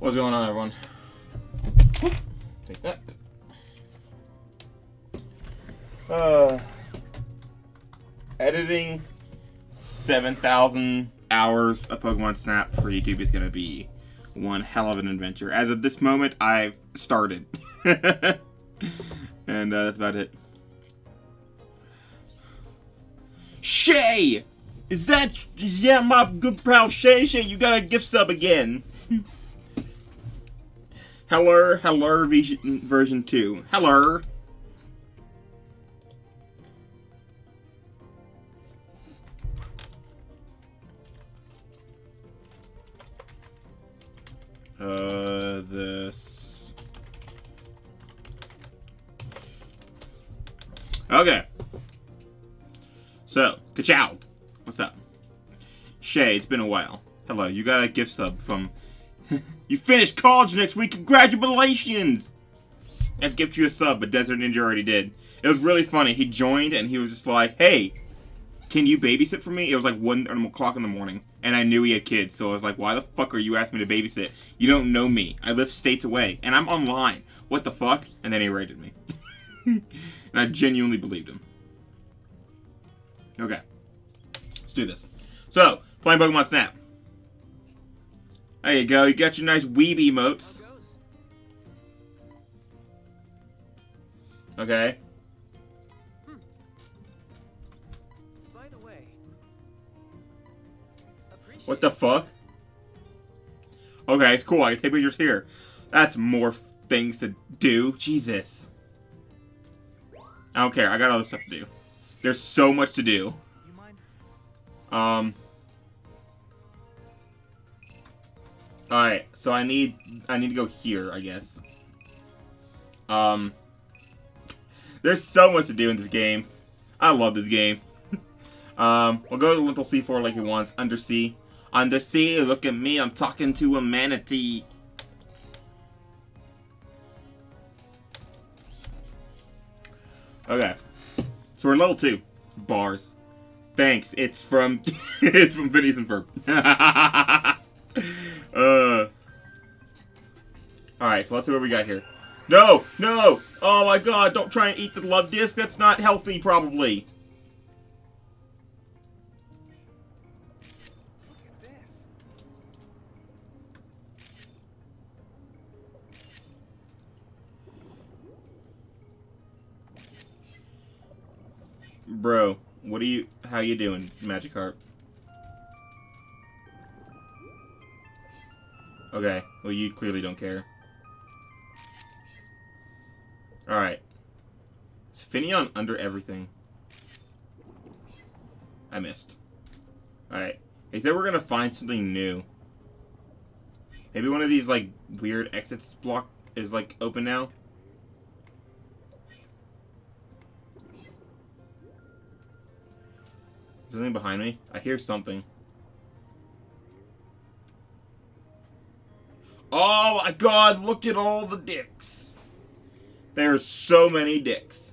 What's going on, everyone? Whoop. Take that. Editing 7,000 hours of Pokemon Snap for YouTube is going to be one hell of an adventure. As of this moment, I've started. And that's about it. Shay! Is that... Yeah, my good pal Shay. Shay, you got a gift sub again. Heller, Heller version 2. Heller. This. Okay. So, ka-chow. What's up? Shay, it's been a while. Hello, you got a gift sub from... You finished college next week, congratulations! I'd gift you a sub, but Desert Ninja already did. It was really funny. He joined and he was just like, hey, can you babysit for me? It was like 1 o'clock in the morning. And I knew he had kids, so I was like, why the fuck are you asking me to babysit? You don't know me. I live states away, and I'm online. What the fuck? And then he raided me. And I genuinely believed him. Okay. Let's do this. So, playing Pokemon Snap. There you go. You got your nice weeb emotes. Okay. What the fuck? Okay, it's cool. I can take pictures here. That's more things to do. Jesus. I don't care. I got all this stuff to do. There's so much to do. Alright, so I need to go here, I guess. There's so much to do in this game. I love this game. We'll go to the little C4 like he wants. Undersea. Undersea, look at me, I'm talking to a manatee. Okay. So we're level 2. Bars. Thanks. It's from it's from Vinny's and Ferb. Alright, so let's see what we got here. No! No! Oh my god, don't try and eat the love disc. That's not healthy, probably. Look at this. Bro, what are you... How you doing, Magikarp? Okay, well you clearly don't care. Alright. Is Finneon under everything? I missed. Alright. He said we're gonna find something new. Maybe one of these, like, weird exits block is, like, open now? Is there anything behind me? I hear something. Oh my god, look at all the dicks. There's so many dicks.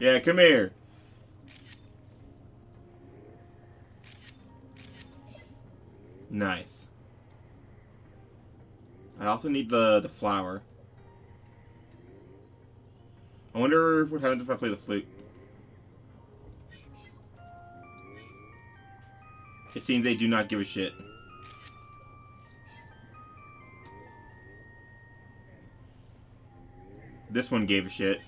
Yeah, come here. Nice. I also need the flower. I wonder what happens if I play the flute. It seems they do not give a shit. This one gave a shit.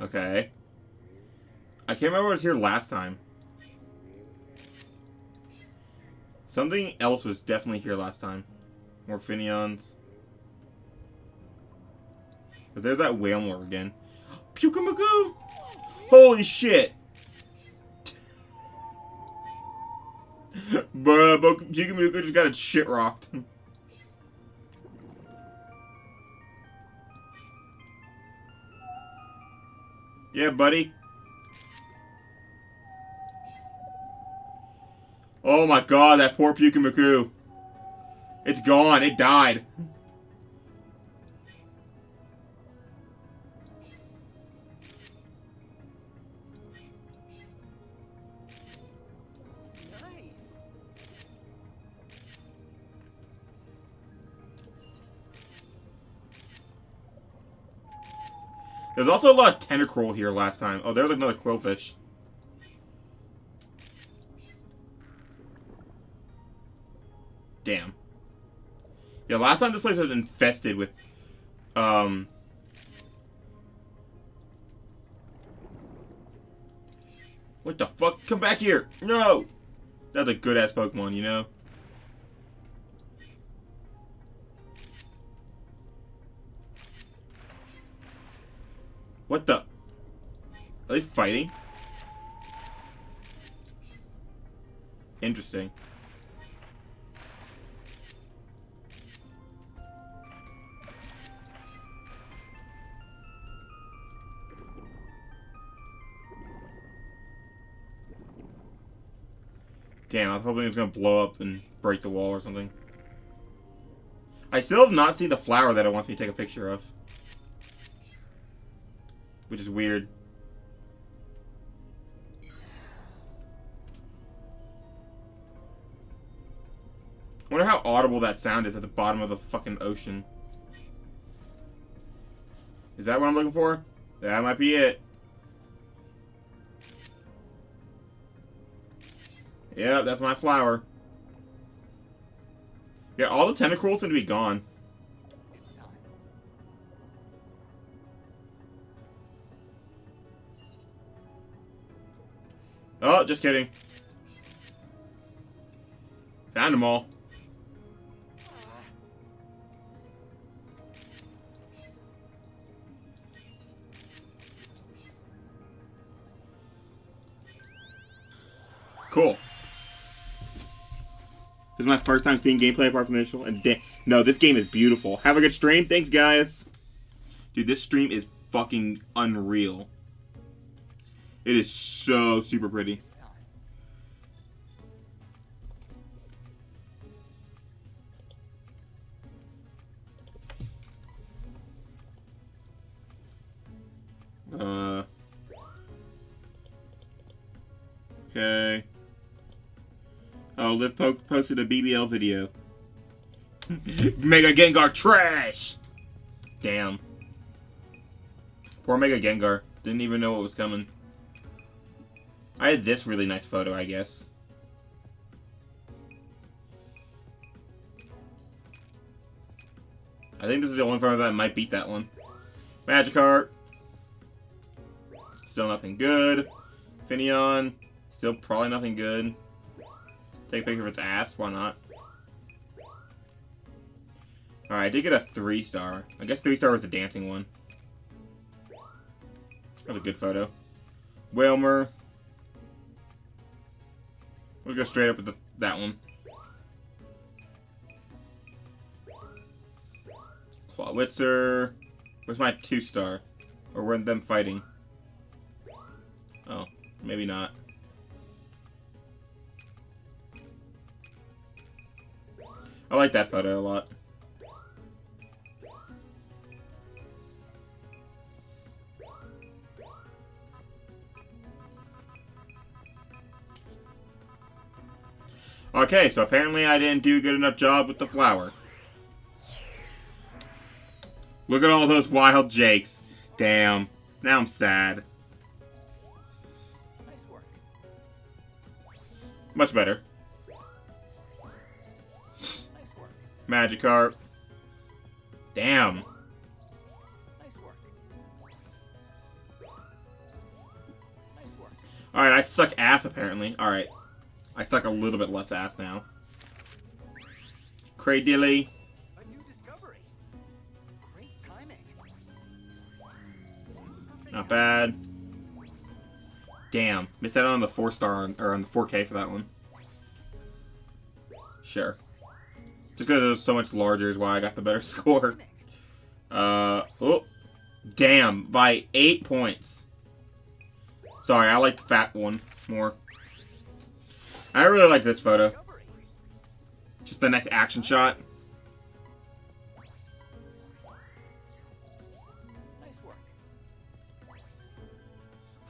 Okay. I can't remember what was here last time. Something else was definitely here last time. More Finneons. But there's that Wailmer again. Pyukumuku! Holy shit! Bruh, Pyukumuku just got it shit rocked. Yeah, buddy. Oh my god, that poor Pyukumuku. It's gone, it died. There's also a lot of Tentacruel here last time. Oh, there's another Quillfish. Damn. Yeah, last time this place was infested with, What the fuck? Come back here! No! That's a good-ass Pokemon, you know? What the? Are they fighting? Interesting. Damn, I was hoping it was going to blow up and break the wall or something. I still have not seen the flower that it wants me to take a picture of. Which is weird. I wonder how audible that sound is at the bottom of the fucking ocean. Is that what I'm looking for? That might be it. Yeah, that's my flower. Yeah, all the Tentacruel seem to be gone. Oh, just kidding. Found them all. Cool. This is my first time seeing gameplay apart from the initial, and no, this game is beautiful. Have a good stream. Thanks, guys. Dude, this stream is fucking unreal. It is so super pretty. Okay. Oh, Livpoke posted a BBL video. Mega Gengar trash! Damn. Poor Mega Gengar. Didn't even know what was coming. I had this really nice photo, I guess. I think this is the only photo that might beat that one. Magikarp. Still nothing good. Finneon. Still probably nothing good. Take a picture of its ass, why not? Alright, I did get a 3-star. I guess 3-star was the dancing one. That was a good photo. Wailmer. We'll go straight up with that one. Clawitzer. Where's my 2-star? Or weren't them fighting? Oh, maybe not. I like that photo a lot. Okay, so apparently I didn't do a good enough job with the flower. Look at all those wild jakes. Damn. Now I'm sad. Nice work. Much better. Magikarp. Damn. Nice work. Nice work. Alright, I suck ass apparently. Alright. I suck a little bit less ass now. Cradily. A new discovery. Great timing. Not bad. Damn. Missed out on the 4-star or on the 4K for that one. Sure. Just because it was so much larger is why I got the better score. Oh. Damn. By 8 points. Sorry, I like the fat one more. I really like this photo. Just the nice action shot.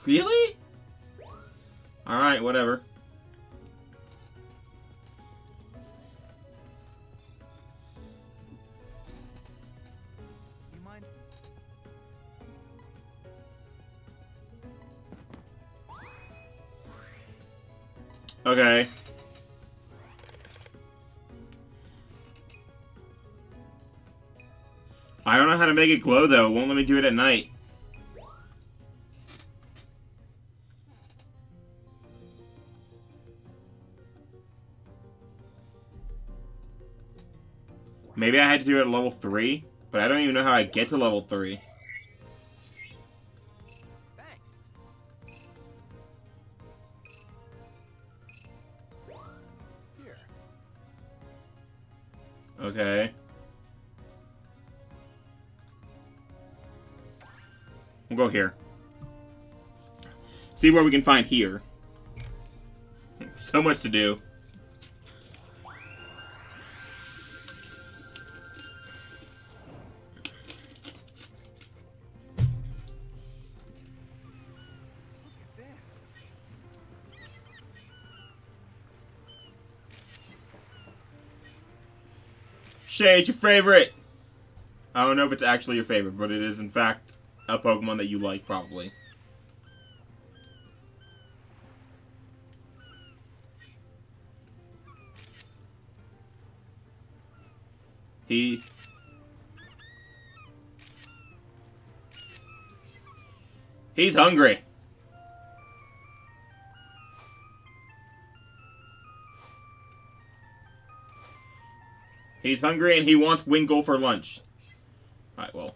Really? Alright, whatever. Okay. I don't know how to make it glow, though. It won't let me do it at night. Maybe I had to do it at level 3, but I don't even know how I get to level 3. Thanks. Here. Okay. We'll go here. See what we can find here. So much to do. Shade's your favorite! I don't know if it's actually your favorite, but it is in fact a Pokemon that you like, probably. He's hungry! He's hungry and he wants Wingull for lunch. Alright, well.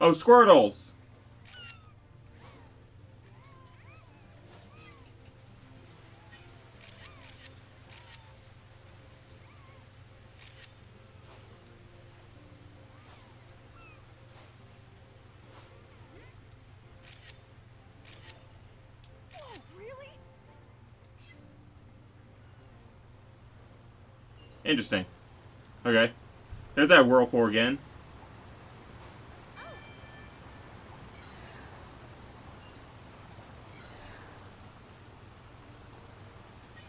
Oh, Squirtles! Interesting. Okay. There's that whirlpool again.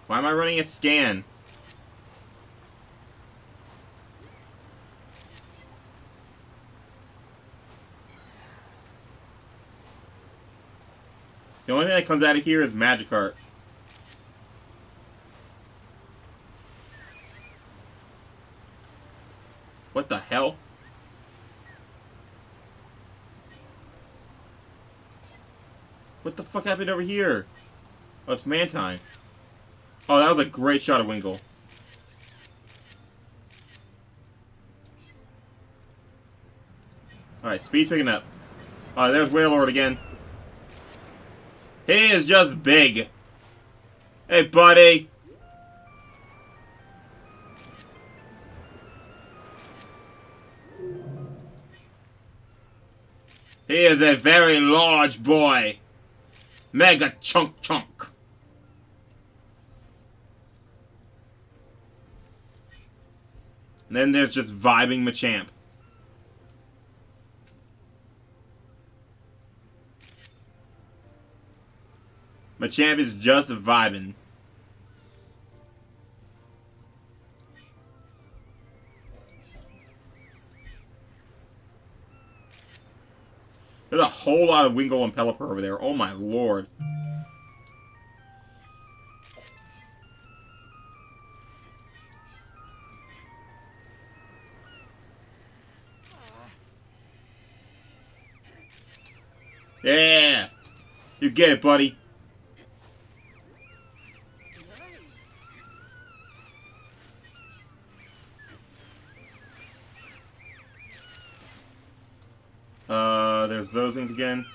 Why am I running a scan? The only thing that comes out of here is Magikarp. What the hell? What the fuck happened over here? Oh, it's Mantine. Oh, that was a great shot of Wingull. Alright, speed's picking up. Alright, there's Wailord again. He is just big. Hey, buddy. He is a very large boy. Mega chunk. And then there's just vibing Machamp. Machamp is just vibing. There's a whole lot of Wingull and Pelipper over there. Oh my lord. Yeah! You get it, buddy. There's those things again.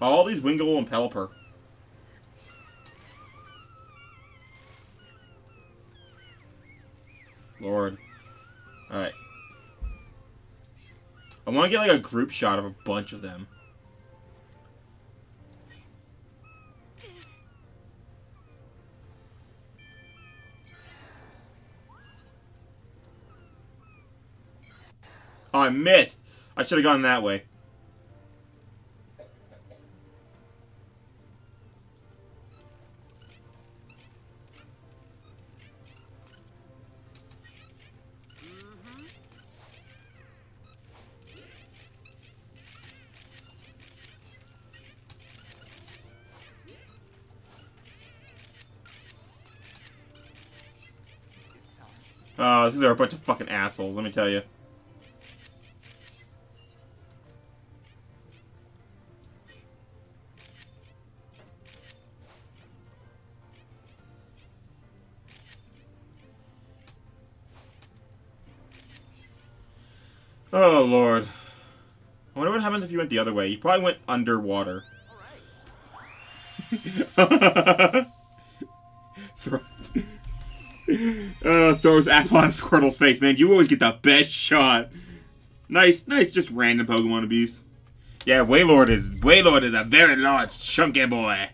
All these Wingull and Pelipper. Lord. Alright. I want to get like a group shot of a bunch of them. Oh, I missed! I should have gone that way. They're a bunch of fucking assholes, let me tell you. Oh, Lord. I wonder what happens if you went the other way. You probably went underwater. Throws apple on Squirtle's face. Man, you always get the best shot. Nice, just random Pokemon abuse. Yeah, Wailord is a very large, chunky boy.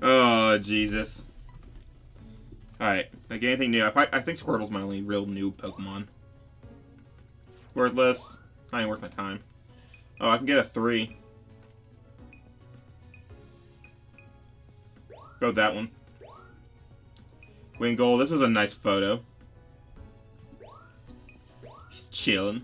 Oh, Jesus. Alright, like anything new, I think Squirtle's my only real new Pokemon. Wordless, not even worth my time. Oh, I can get a 3. Go with that one. Wingull, this was a nice photo. Just chilling.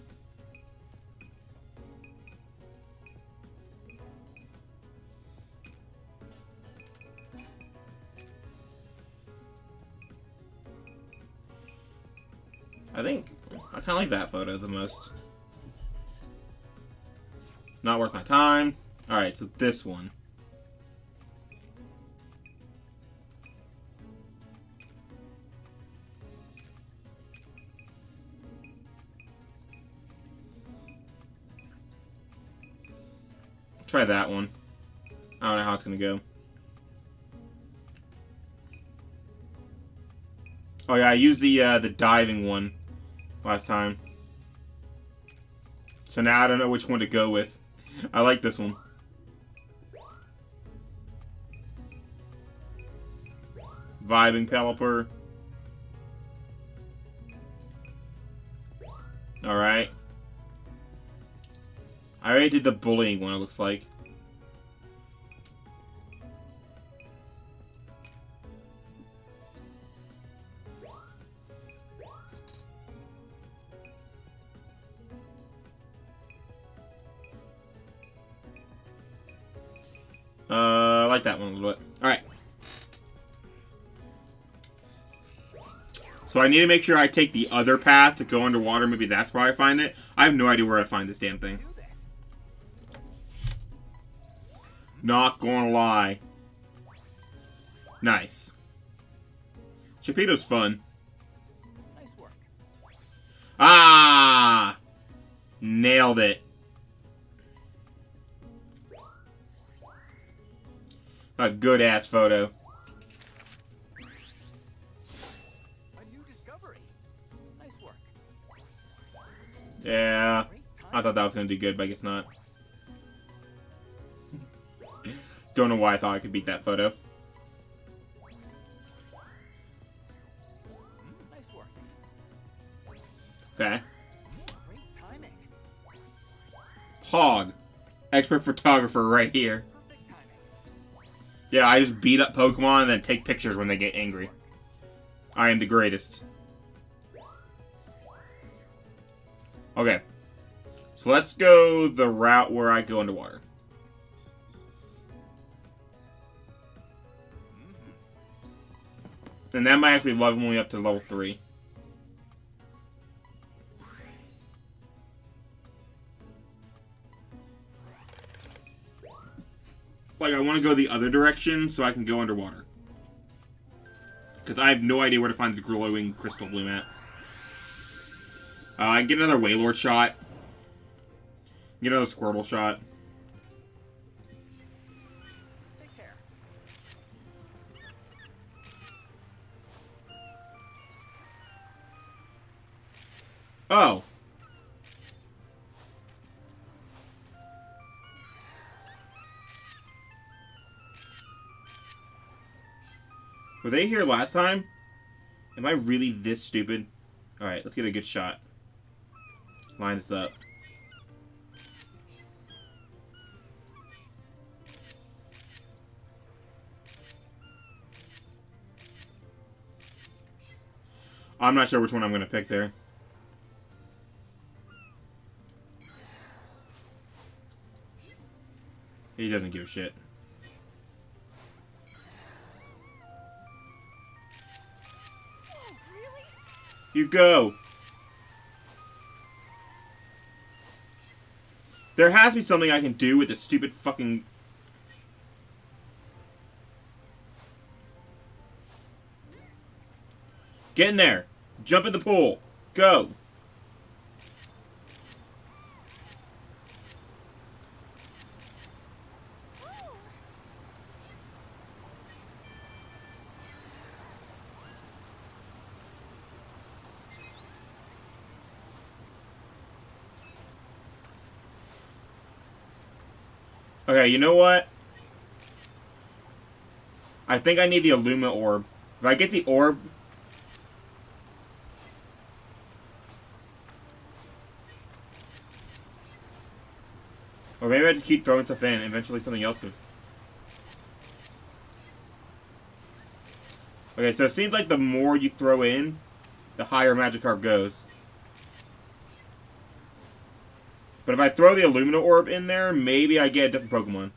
I think I kind of like that photo the most. Not worth my time. Alright, so this one. Try that one. I don't know how it's gonna go. Oh yeah, I used the diving one last time. So now I don't know which one to go with. I like this one. Vibing Pelipper. Alright. I already did the bullying one, it looks like. I like that one a little bit. Alright. So I need to make sure I take the other path to go underwater. Maybe that's where I find it. I have no idea where I find this damn thing. Not gonna lie. Nice. Sharpedo's fun. Ah! Nailed it. A good-ass photo. A new discovery. Nice work. Yeah, I thought that was going to do good, but I guess not. Don't know why I thought I could beat that photo. Nice work. Okay. Great timing. Hog. Expert photographer right here. Yeah, I just beat up Pokemon and then take pictures when they get angry. I am the greatest. Okay. So let's go the route where I go underwater. And that might actually level me up to level 3. Like, I want to go the other direction so I can go underwater. Because I have no idea where to find the glowing crystal bloom at. I can get another Wailord shot. Get another Squirtle shot. Take care. Oh. Were they here last time? Am I really this stupid? Alright, let's get a good shot. Line this up. I'm not sure which one I'm going to pick there. He doesn't give a shit. You go. There has to be something I can do with this stupid fucking... Get in there. Jump in the pool. Go. Okay, you know what? I think I need the Illumina Orb. If I get the Orb... Or maybe I just keep throwing stuff in and eventually something else could... Okay, so it seems like the more you throw in, the higher Magikarp goes. But if I throw the Illumina Orb in there, maybe I get a different Pokemon.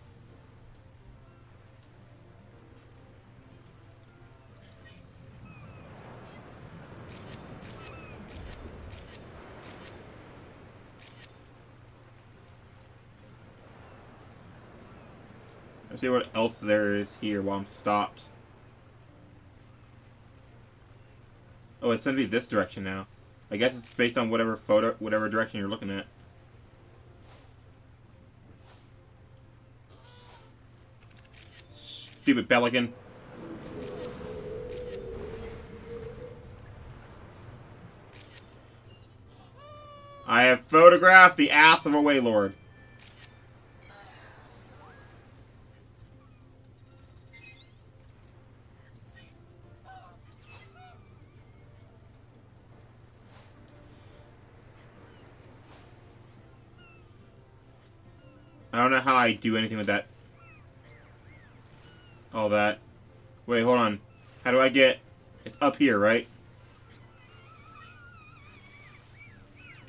Let's see what else there is here while I'm stopped. Oh, it's gonna be this direction now. I guess it's based on whatever photo, whatever direction you're looking at. Stupid pelican. I have photographed the ass of a Wailord. I don't know how I do anything with that. All that. Wait, hold on. How do I get... It's up here, right?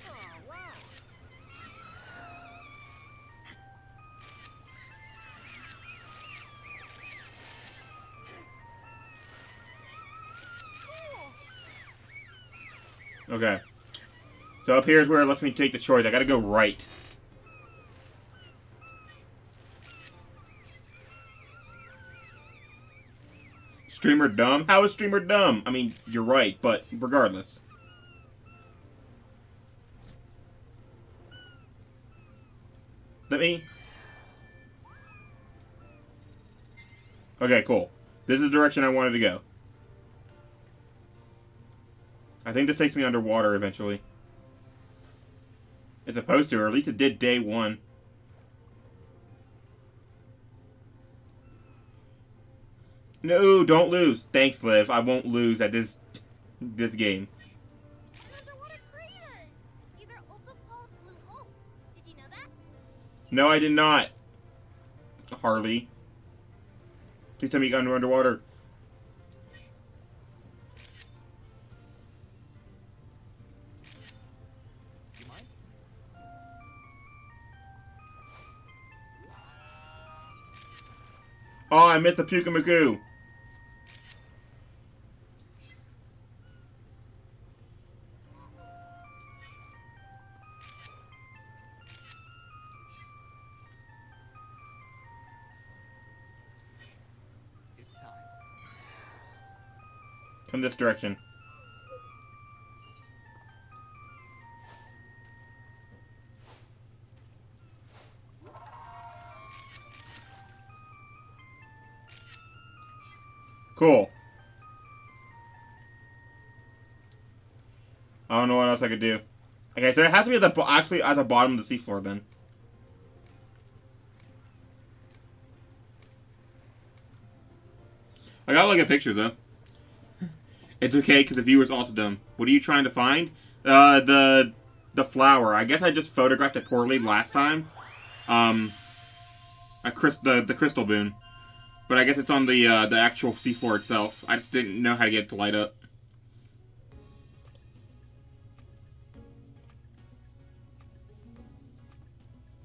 Oh, wow. Cool. Okay. So up here is where it lets me take the choice. I gotta go right. Streamer dumb? How is streamer dumb? I mean, you're right, but regardless. Let me... Okay, cool. This is the direction I wanted to go. I think this takes me underwater eventually. It's supposed to, or at least it did day one. No, don't lose. Thanks, Liv. I won't lose at this game. No, I did not. Harley. Please tell me you got underwater. Oh, I missed the Pyukumuku. From this direction. Cool. I don't know what else I could do. Okay, so it has to be at the actually at the bottom of the seafloor then. I gotta look at pictures though. It's okay, because the viewer's also dumb. What are you trying to find? The flower. I guess I just photographed it poorly last time. The crystal bloom. But I guess it's on the actual seafloor itself. I just didn't know how to get it to light up.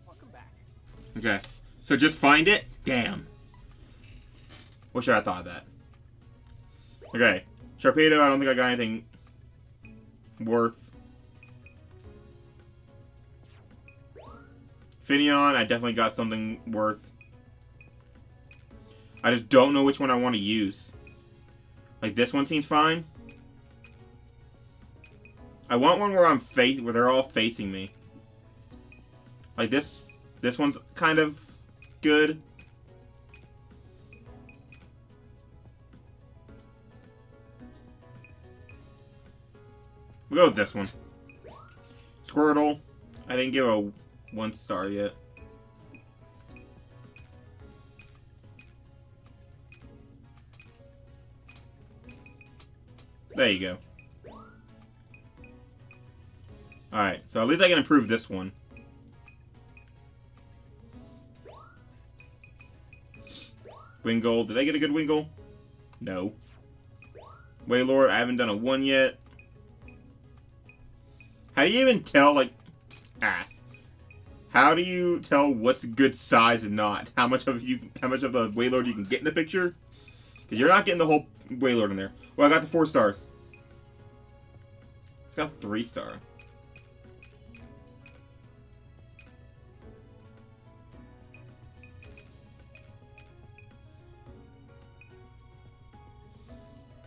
Welcome back. Okay. So just find it? Damn. Wish I had thought of that. Okay. Sharpedo, I don't think I got anything. worth. Finneon, I definitely got something worth. I just don't know which one I want to use. Like, this one seems fine. I want one where where they're all facing me. Like, this one's kind of good. We'll go with this one. Squirtle. I didn't give a 1 star yet. There you go. Alright, so at least I can improve this one. Wingull. Did I get a good Wingull? No. Wailord, I haven't done a 1 yet. How do you even tell, like, ass? How do you tell what's good size and not? How much of the Wailord you can get in the picture? Because you're not getting the whole Wailord in there. Well, I got the 4 stars. It's got 3 star.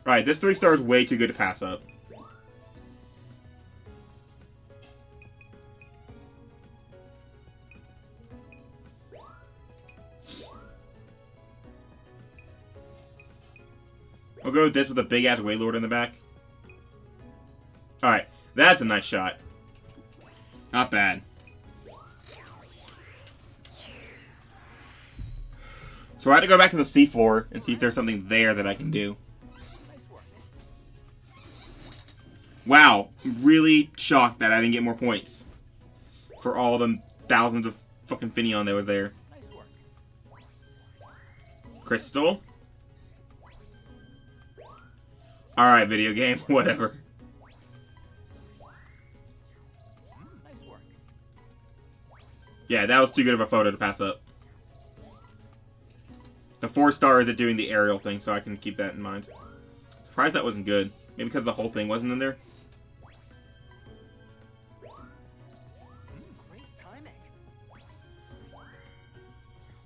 Alright, this 3 star is way too good to pass up. I'll go with this with a big-ass Wailord in the back. Alright, that's a nice shot. Not bad. So I had to go back to the seafloor and see if there's something there that I can do. Wow, I'm really shocked that I didn't get more points for all the thousands of fucking Finneon that were there. Crystal. Alright, video game, whatever. Nice work. Yeah, that was too good of a photo to pass up. The 4 star is it doing the aerial thing, so I can keep that in mind. Surprised that wasn't good. Maybe because the whole thing wasn't in there. Great timing.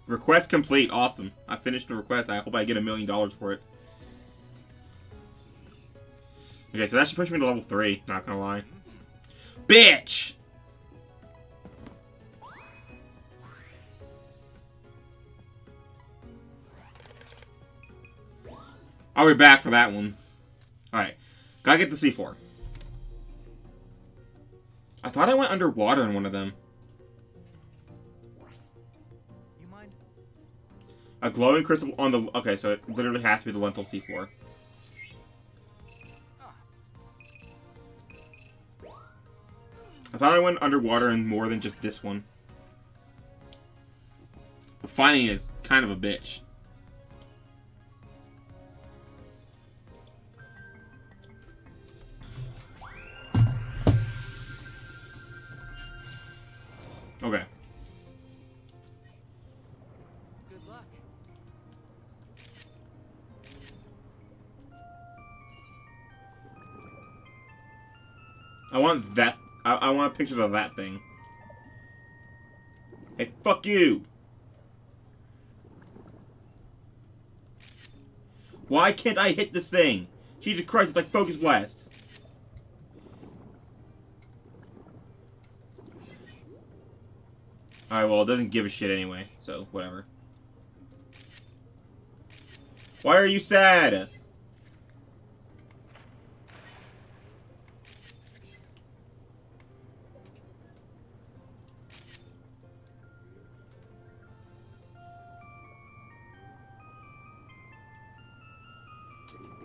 Request complete, awesome. I finished the request, I hope I get $1 million for it. Okay, so that should push me to level 3, not gonna lie. Bitch! I'll be back for that one. Alright, gotta get the seafloor. I thought I went underwater in one of them. You mind? A glowing crystal on the... Okay, so it literally has to be the lentil seafloor. I thought I went underwater in more than just this one. But finding is kind of a bitch. Okay. Good luck. I want that. I want pictures of that thing. Hey, fuck you! Why can't I hit this thing? Jesus Christ, it's like Focus Blast. Alright, well, it doesn't give a shit anyway, so whatever. Why are you sad?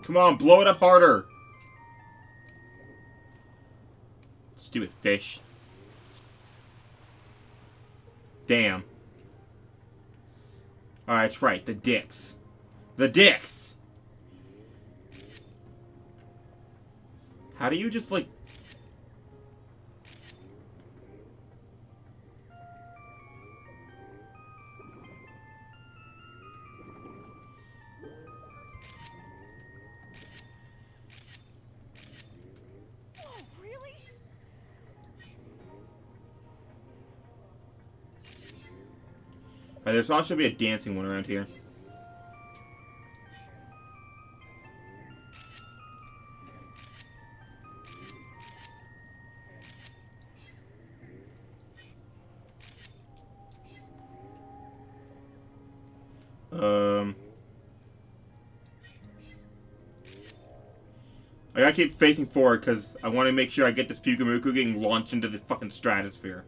Come on, blow it up harder. Stupid fish. Damn. Alright, that's right. The dicks. The dicks! How do you just, like... Right, there's also be a dancing one around here. I gotta keep facing forward because I want to make sure I get this Pyukumuku getting launched into the fucking stratosphere.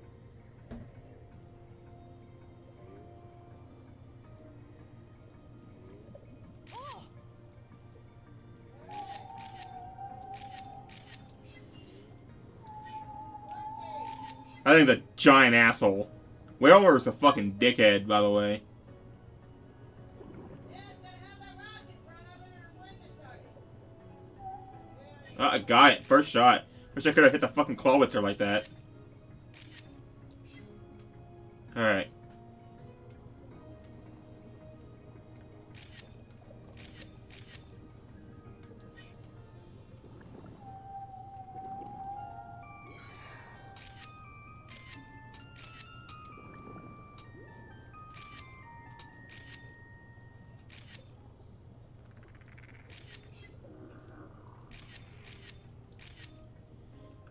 I think it's a giant asshole. Wailmer is a fucking dickhead, by the way. Oh, I got it. First shot. Wish I could have hit the fucking Clawitzer like that. Alright.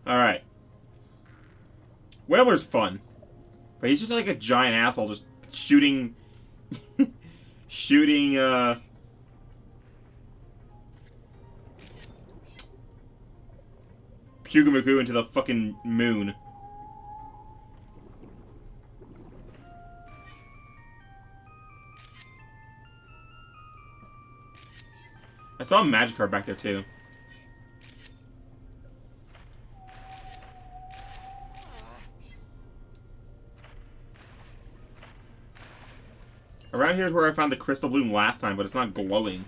Alright. Wailmer's fun. But he's just like a giant asshole just shooting... Pyukumuku into the fucking moon. I saw a Magikarp back there too. Around here is where I found the crystal bloom last time, but it's not glowing.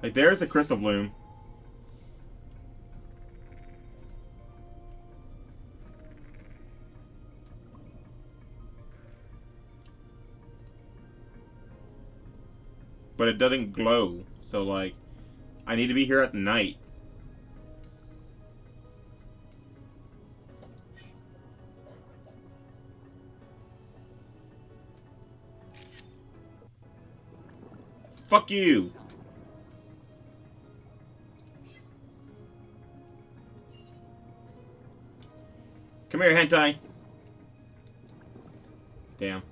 Like, there's the crystal bloom. But it doesn't glow. So, like, I need to be here at night. Fuck you! Come here, hentai! Damn.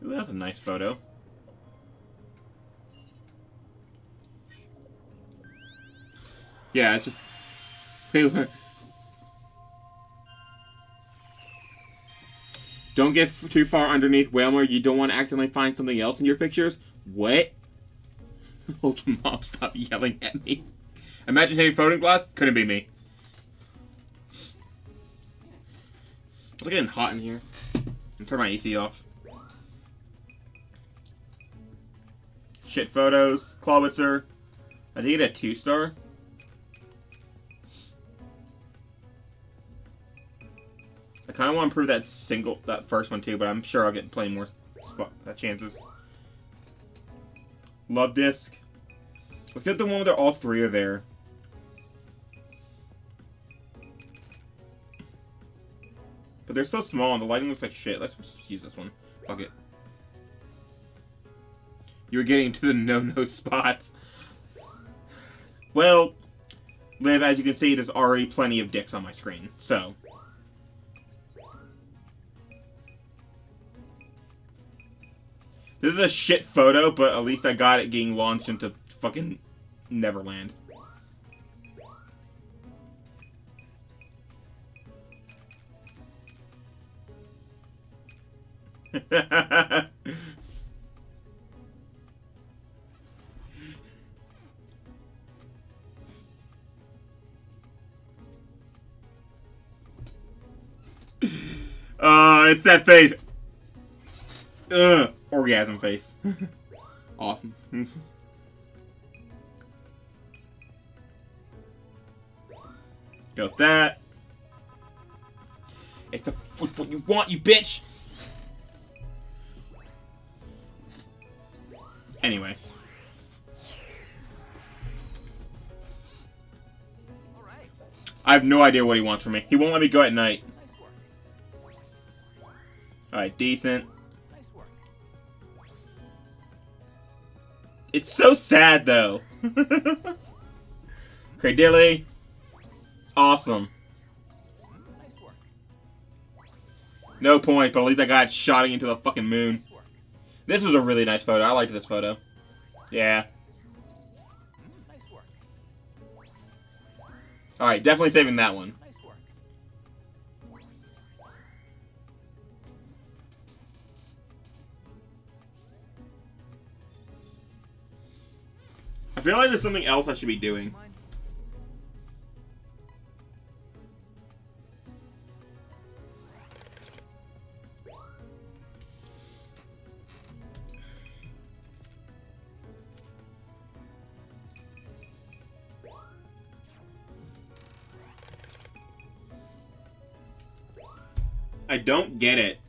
Ooh, that's a nice photo. Yeah, it's just... Don't get too far underneath Wailmer. You don't want to accidentally find something else in your pictures. What? Ultra Mom, stop yelling at me. Imagine having photo glass. Couldn't be me. It's getting hot in here. I'll turn my AC off. Shit photos, Clawitzer. I think it had 2-star. I kind of want to improve that first one too, but I'm sure I'll get plenty more chances. Love disc. Let's get the one where all three are there. But they're so small and the lighting looks like shit. Let's just use this one. Fuck it. You were getting to the no-no spots. Well, Liv, as you can see, there's already plenty of dicks on my screen, so. This is a shit photo, but at least I got it getting launched into fucking Neverland. It's that face. Ugh. Orgasm face. Awesome. Got that. It's what you want, you bitch. Anyway. I have no idea what he wants from me. He won't let me go at night. Alright, decent. It's so sad, though. Cradily. Awesome. No point, but at least I got shotting into the fucking moon. This was a really nice photo. I liked this photo. Yeah. Alright, definitely saving that one. I feel like there's something else I should be doing. I don't get it.